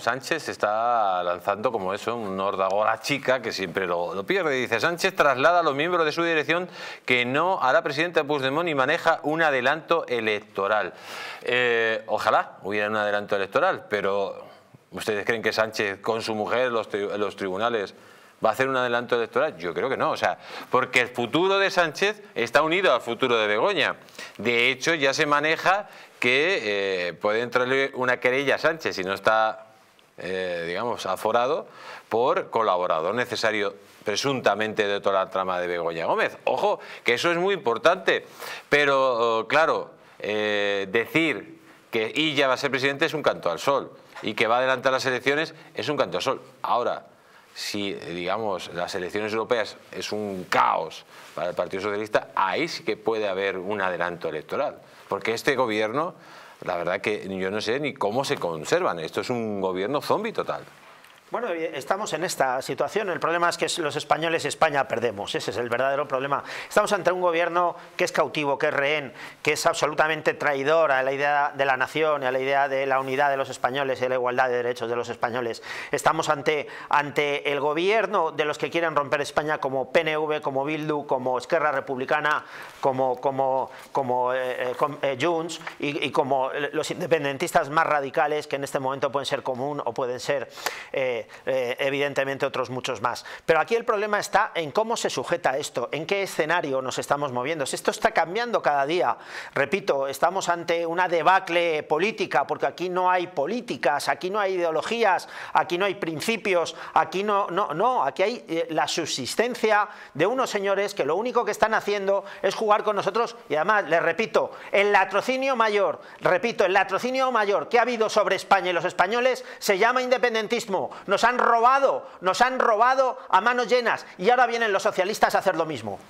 Sánchez está lanzando como eso, un órdago a la chica que siempre lo pierde. Dice: Sánchez traslada a los miembros de su dirección que no hará presidente a Puigdemont y maneja un adelanto electoral. Ojalá hubiera un adelanto electoral, pero ¿ustedes creen que Sánchez con su mujer los tribunales va a hacer un adelanto electoral? Yo creo que no, o sea, porque el futuro de Sánchez está unido al futuro de Begoña. De hecho, ya se maneja que puede entrarle una querella a Sánchez si no está, digamos, aforado por colaborador necesario presuntamente de toda la trama de Begoña Gómez. Ojo, que eso es muy importante, pero claro, decir que Illa va a ser presidente es un canto al sol y que va a adelantar las elecciones es un canto al sol. Ahora, si, digamos, las elecciones europeas es un caos para el Partido Socialista, ahí sí que puede haber un adelanto electoral, porque este gobierno, la verdad que yo no sé ni cómo se conservan. Esto es un gobierno zombi total. Bueno, estamos en esta situación. El problema es que los españoles, España, perdemos. Ese es el verdadero problema. Estamos ante un gobierno que es cautivo, que es rehén, que es absolutamente traidor a la idea de la nación, a la idea de la unidad de los españoles y de la igualdad de derechos de los españoles. Estamos ante el gobierno de los que quieren romper España, como PNV, como Bildu, como Esquerra Republicana, como Junts y como los independentistas más radicales, que en este momento pueden ser Común o pueden ser evidentemente otros muchos más. Pero aquí el problema está en cómo se sujeta esto, en qué escenario nos estamos moviendo. Si esto está cambiando cada día, repito, estamos ante una debacle política, porque aquí no hay políticas, aquí no hay ideologías, aquí no hay principios, aquí aquí hay la subsistencia de unos señores que lo único que están haciendo es jugar con nosotros. Y además, les repito, el latrocinio mayor que ha habido sobre España y los españoles se llama independentismo. Nos han robado a manos llenas, y ahora vienen los socialistas a hacer lo mismo.